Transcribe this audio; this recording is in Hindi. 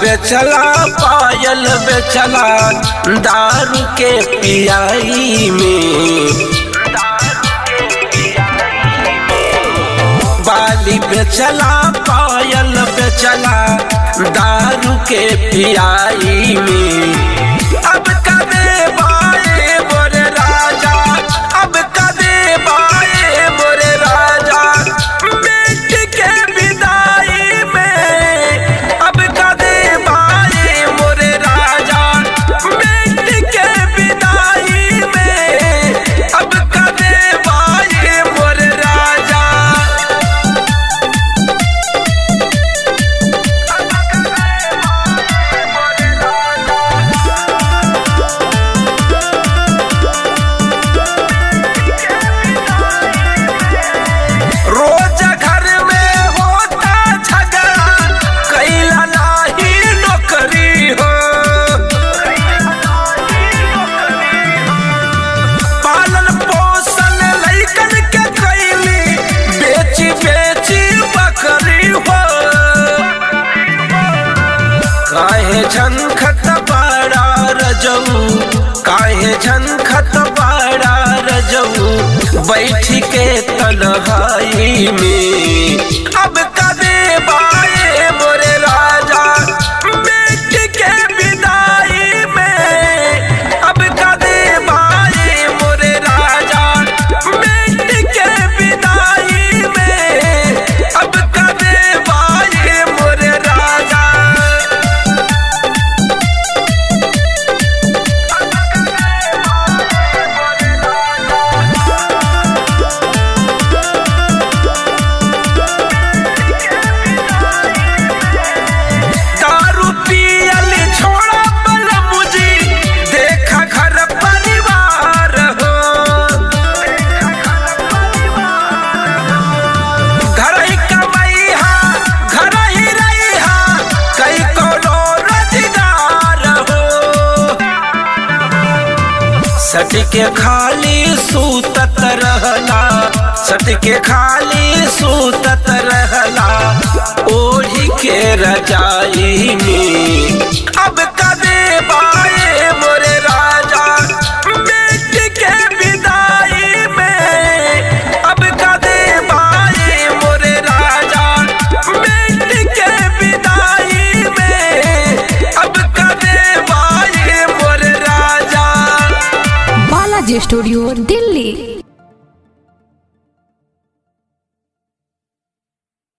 बेचला पायल बेचला दारू के पियाई में, बाली बेचला पायल बेचला दारू के पियाई में। अब कदे बाए बोरे राजा, अब कदे बाए बोरे राजा बेट के विदाई में, अब कदे बाए बोरे राजा बेट के विदाई में, अब कदे बाए बोरे राजा। काहे झंखत बड़ा रजऊ, काहे झंखत बड़ा रजऊ बैठ के तन्हाई में। अब कदे बाए मोरे राजा बेट के विदाई में, अब कदे बाए मोरे राजा बेट के विदाई में, अब कदे बाए मोरे राजा। सट के खाली सूतत रहला, सट के खाली सूतत रहला ओढ़ी के रजाई में। अब कदे बाए मोरे राजा बेट के विदाई में, अब कदे बाए मोरे राजा बेट के विदाई में, अब कदे बाए मोरे राजा। बालाजी स्टूडियो दिल्ली।